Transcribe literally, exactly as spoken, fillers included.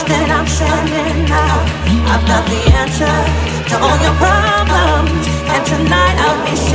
that I'm sending out. I've got the answer to all your problems, and tonight I'll be